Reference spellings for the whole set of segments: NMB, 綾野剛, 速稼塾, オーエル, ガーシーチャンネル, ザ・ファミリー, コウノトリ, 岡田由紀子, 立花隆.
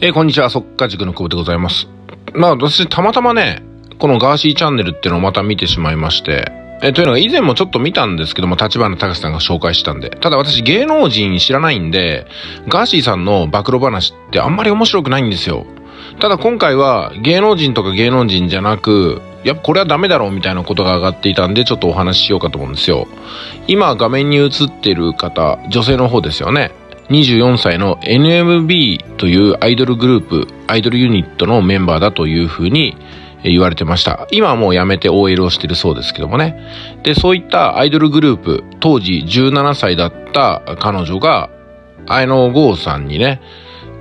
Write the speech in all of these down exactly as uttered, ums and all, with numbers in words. えー、こんにちは、速稼塾の久保でございます。まあ私たまたまね、このガーシーチャンネルっていうのをまた見てしまいまして、えー、というのが以前もちょっと見たんですけども、立花隆さんが紹介したんで、ただ私芸能人知らないんで、ガーシーさんの暴露話ってあんまり面白くないんですよ。ただ今回は芸能人とか芸能人じゃなく、やっぱこれはダメだろうみたいなことが上がっていたんで、ちょっとお話ししようかと思うんですよ。今画面に映ってる方、女性の方ですよね。にじゅうよんさいの エヌエムビー というアイドルグループ、アイドルユニットのメンバーだというふうに言われてました。今はもうやめて オーエル をしてるそうですけどもね。で、そういったアイドルグループ、当時じゅうななさいだった彼女が、綾野剛さんにね、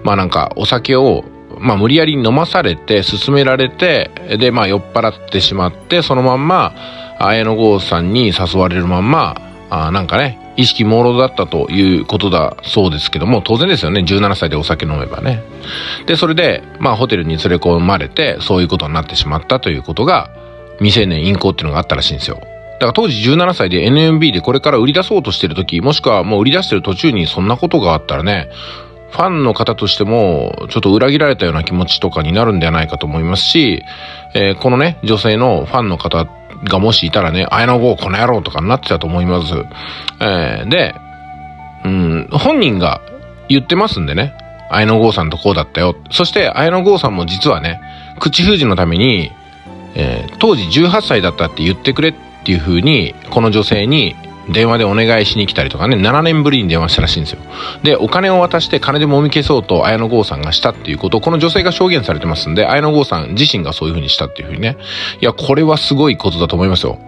まあなんかお酒を、まあ無理やり飲まされて、勧められて、で、まあ酔っ払ってしまって、そのまんま、綾野剛さんに誘われるまんま、あなんかね、意識朦朧だったということだそうですけども、当然ですよね。じゅうななさいでお酒飲めばね。で、それで、まあ、ホテルに連れ込まれて、そういうことになってしまったということが、未成年淫行っていうのがあったらしいんですよ。だから当時じゅうななさいで エヌエムビー でこれから売り出そうとしてる時、もしくはもう売り出してる途中にそんなことがあったらね、ファンの方としても、ちょっと裏切られたような気持ちとかになるんではないかと思いますし、えー、このね、女性のファンの方がもしいたらね、綾野剛この野郎とかになってたと思います。えー、で、うん、本人が言ってますんでね、綾野剛さんとこうだったよ。そして綾野剛さんも実はね、口封じのために、えー、当時じゅうはっさいだったって言ってくれっていう風に、この女性に電話でお願いしに来たりとかね、ななねんぶりに電話したらしいんですよ。で、お金を渡して金でもみ消そうと綾野剛さんがしたっていうことを、この女性が証言されてますんで、綾野剛さん自身がそういう風にしたっていう風にね。いや、これはすごいことだと思いますよ。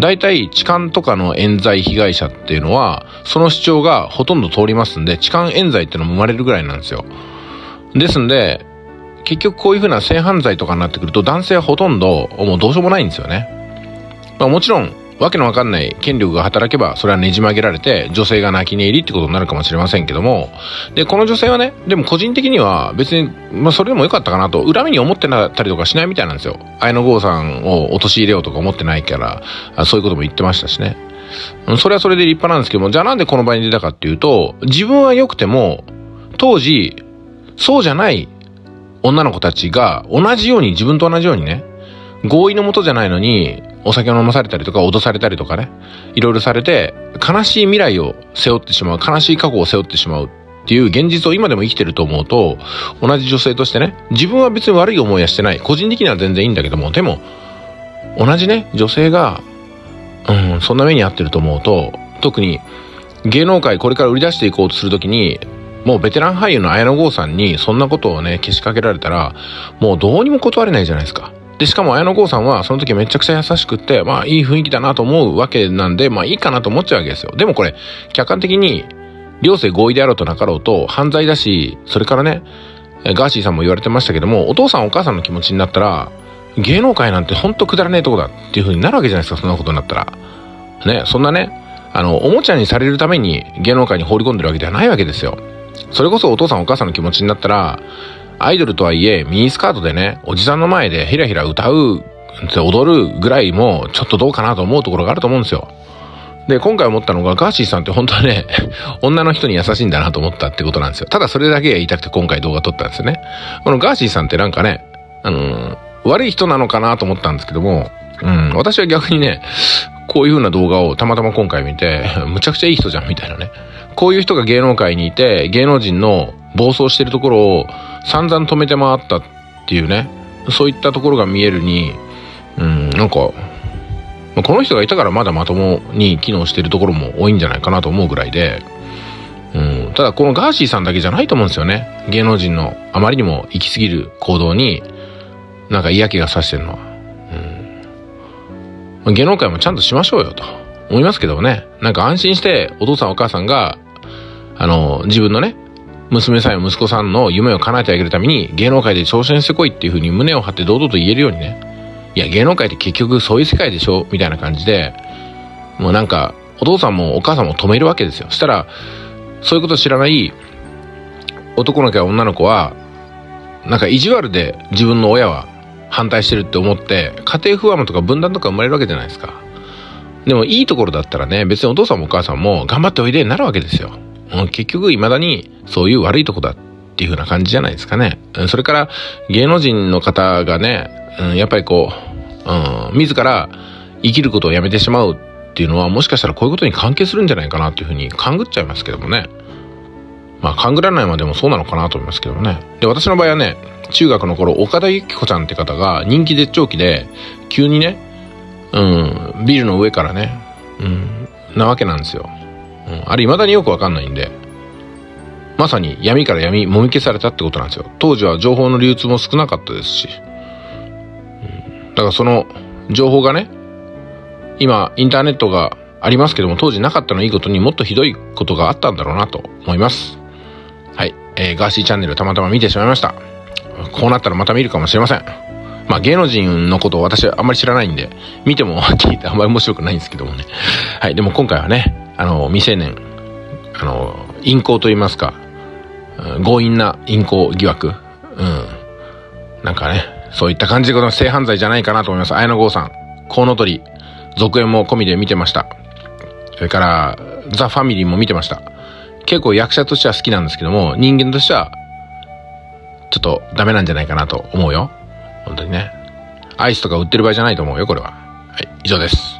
だいたい痴漢とかの冤罪被害者っていうのは、その主張がほとんど通りますんで、痴漢冤罪ってのも生まれるぐらいなんですよ。ですんで、結局こういう風な性犯罪とかになってくると、男性はほとんどもうどうしようもないんですよね。まあもちろん、わけのわかんない権力が働けば、それはねじ曲げられて、女性が泣き寝入りってことになるかもしれませんけども、で、この女性はね、でも個人的には別に、まあそれでもよかったかなと、恨みに思ってなったりとかしないみたいなんですよ。綾野剛さんを陥れようとか思ってないから、そういうことも言ってましたしね。それはそれで立派なんですけども、じゃあなんでこの場に出たかっていうと、自分は良くても、当時、そうじゃない女の子たちが、同じように、自分と同じようにね、合意のもとじゃないのに、お酒を飲まされたりとか脅されたりとかね、いろいろされて悲しい未来を背負ってしまう、悲しい過去を背負ってしまうっていう現実を今でも生きてると思うと、同じ女性としてね、自分は別に悪い思いはしてない、個人的には全然いいんだけども、でも同じね女性が、うん、そんな目に遭ってると思うと、特に芸能界これから売り出していこうとするときに、もうベテラン俳優の綾野剛さんにそんなことをねけしかけられたら、もうどうにも断れないじゃないですか。で、しかも綾野剛さんはその時めちゃくちゃ優しくって、まあいい雰囲気だなと思うわけなんで、まあいいかなと思っちゃうわけですよ。でもこれ、客観的に、両性合意であろうとなかろうと犯罪だし、それからね、ガーシーさんも言われてましたけども、お父さんお母さんの気持ちになったら、芸能界なんてほんとくだらねえとこだっていう風になるわけじゃないですか、そんなことになったら。ね、そんなね、あの、おもちゃにされるために芸能界に放り込んでるわけではないわけですよ。それこそお父さんお母さんの気持ちになったら、アイドルとはいえ、ミニスカートでね、おじさんの前でひらひら歌う、踊るぐらいも、ちょっとどうかなと思うところがあると思うんですよ。で、今回思ったのが、ガーシーさんって本当はね、女の人に優しいんだなと思ったってことなんですよ。ただそれだけは言いたくて今回動画撮ったんですよね。このガーシーさんってなんかね、あのー、悪い人なのかなと思ったんですけども、うん、私は逆にね、こういう風な動画をたまたま今回見て、むちゃくちゃいい人じゃんみたいなね。こういう人が芸能界にいて、芸能人の暴走してるところを散々止めて回ったっていうね、そういったところが見えるに、うん、なんか、この人がいたからまだまともに機能してるところも多いんじゃないかなと思うぐらいで、うん、ただこのガーシーさんだけじゃないと思うんですよね。芸能人のあまりにも行き過ぎる行動に、なんか嫌気がさしてるのは。うん、芸能界もちゃんとしましょうよと思いますけどね。なんか安心してお父さんお母さんが、あの、自分のね、娘さんや息子さんの夢を叶えてあげるために芸能界で挑戦してこいっていう風に胸を張って堂々と言えるようにね。いや、芸能界って結局そういう世界でしょみたいな感じで、もうなんかお父さんもお母さんも止めるわけですよ。したら、そういうこと知らない男の子や女の子は、なんか意地悪で自分の親は反対してるって思って、家庭不安とか分断とか生まれるわけじゃないですか。でもいいところだったらね、別にお父さんもお母さんも頑張っておいでになるわけですよ。結局、未だにそういう悪いとこだっっていう風な感じじゃないですかね。それから芸能人の方がね、うん、やっぱりこう、うん、自ら生きることをやめてしまうっていうのは、もしかしたらこういうことに関係するんじゃないかなっていう風に勘ぐっちゃいますけどもね。まあ勘ぐらないまでもそうなのかなと思いますけどもね。で、私の場合はね、中学の頃、岡田由紀子ちゃんって方が人気絶頂期で、急にね、うん、ビルの上からね、うん、なわけなんですよ。うん、あれ未だによくわかんないんで、まさに闇から闇もみ消されたってことなんですよ。当時は情報の流通も少なかったですし、うん、だからその情報がね、今インターネットがありますけども、当時なかったのいいことにもっとひどいことがあったんだろうなと思います。はい、えー、ガーシーチャンネルたまたま見てしまいました。こうなったらまた見るかもしれません。まあ芸能人のことを私はあんまり知らないんで、見ても聞いてあんまり面白くないんですけどもね。はい、でも今回はね、あの未成年、あの隠行と言いますか、強引な隠行疑惑、うん、なんかね、そういった感じで性犯罪じゃないかなと思います。綾野剛さん、コウノトリ続編も込みで見てました。それからザ・ファミリーも見てました。結構役者としては好きなんですけども、人間としてはちょっとダメなんじゃないかなと思うよ。本当にね、アイスとか売ってる場合じゃないと思うよ、これは。はい、以上です。